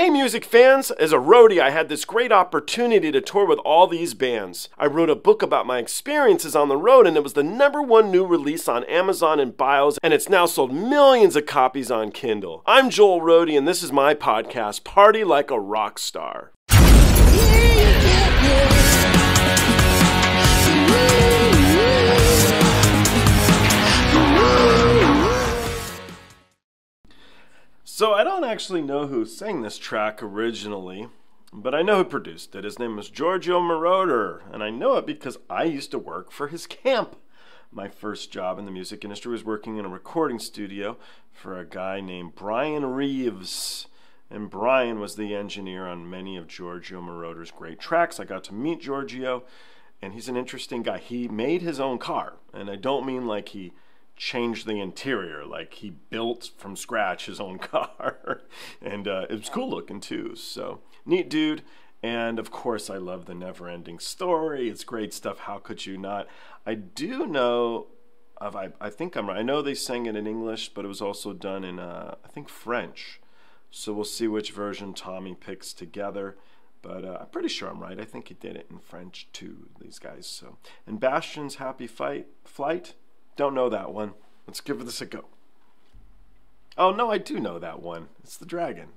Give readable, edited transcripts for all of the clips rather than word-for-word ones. Hey music fans, as a roadie I had this great opportunity to tour with all these bands. I wrote a book about my experiences on the road and it was the #1 new release on Amazon and Bios, and it's now sold millions of copies on Kindle. I'm Joel Roadie and this is my podcast, Party Like a Rockstar. So I don't actually know who sang this track originally, but I know who produced it. His name was Giorgio Moroder, and I know it because I used to work for his camp. My first job in the music industry was working in a recording studio for a guy named Brian Reeves, and Brian was the engineer on many of Giorgio Moroder's great tracks. I got to meet Giorgio, and he's an interesting guy. He made his own car, and I don't mean like he changed the interior, like he built from scratch his own car and it was cool looking too. So neat dude. And of course I love The Never Ending Story. It's great stuff. How could you not? I do know of, I think I'm right, I know they sang it in English, but it was also done in I think French, so we'll see which version Tommy picks together. But I'm pretty sure I'm right. I think he did it in French too, these guys. So, and Bastion's Happy Flight, don't know that one. Let's give this a go. Oh no, I do know that one. It's the dragon.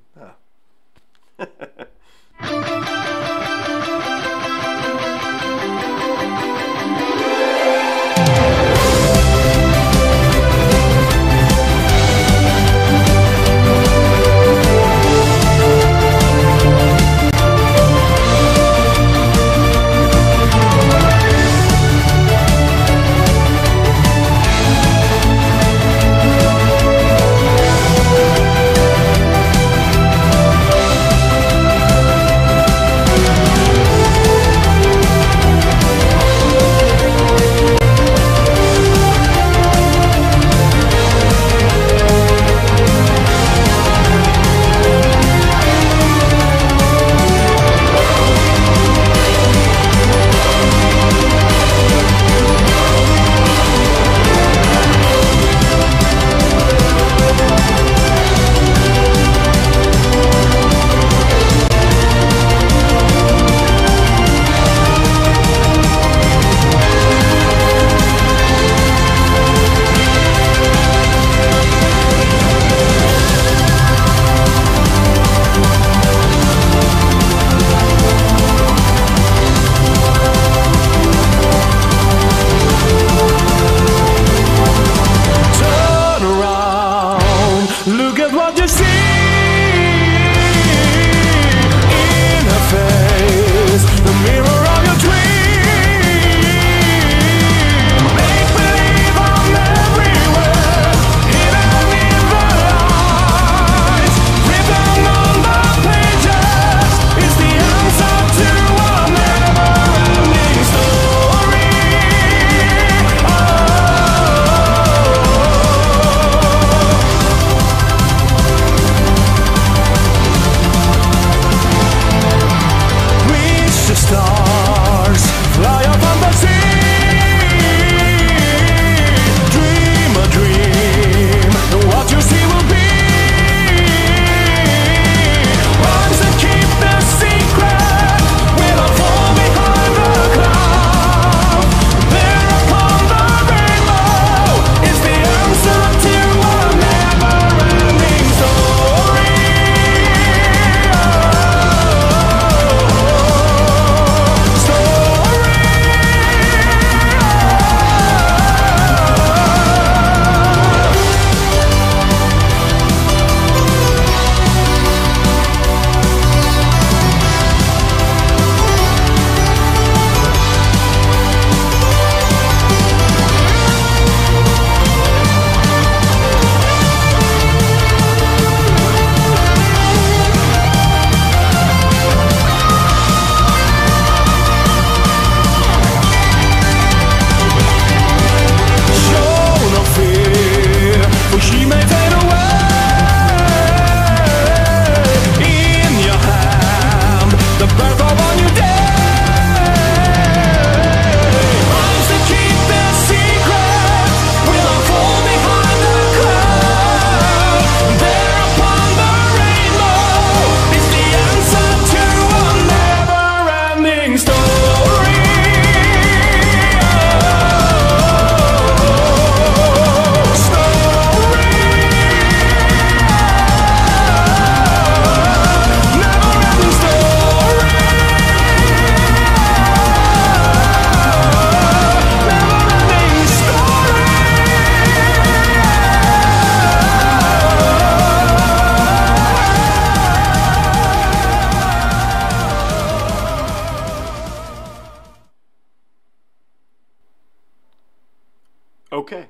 Okay.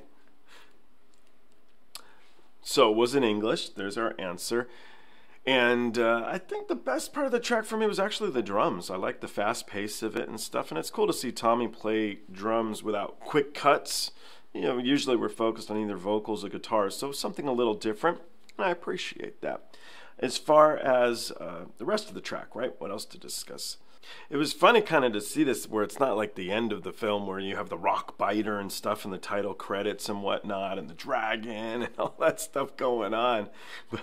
So it was in English. There's our answer. And I think the best part of the track for me was actually the drums. I like the fast pace of it and stuff. And it's cool to see Tommy play drums without quick cuts. You know, usually we're focused on either vocals or guitars. So something a little different. And I appreciate that. As far as the rest of the track, right? What else to discuss? It was funny kind of to see this where it's not like the end of the film where you have the rock biter and stuff and the title credits and whatnot and the dragon and all that stuff going on.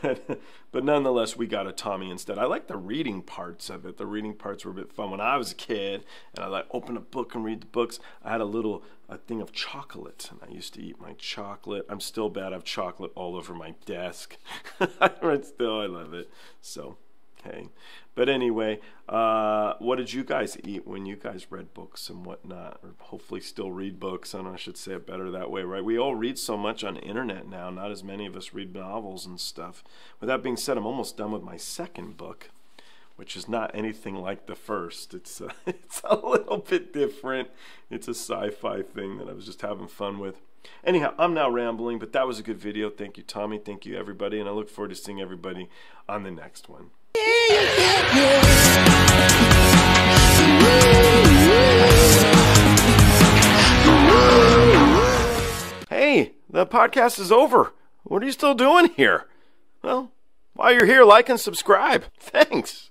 But nonetheless, we got a Tommy instead. I like the reading parts of it. The reading parts were a bit fun. When I was a kid and I like open a book and read the books, I had a thing of chocolate and I used to eat my chocolate. I'm still bad. I have chocolate all over my desk. Still, I love it. So... okay. But anyway, what did you guys eat when you guys read books and whatnot? Or hopefully still read books. I don't know, I should say it better that way, right? We all read so much on the internet now. Not as many of us read novels and stuff. With that being said, I'm almost done with my second book, which is not anything like the first. It's a little bit different. It's a sci-fi thing that I was just having fun with. Anyhow, I'm now rambling, but that was a good video. Thank you, Tommy. Thank you, everybody. And I look forward to seeing everybody on the next one. Hey, the podcast is over. What are you still doing here? Well, while you're here, like and subscribe. Thanks.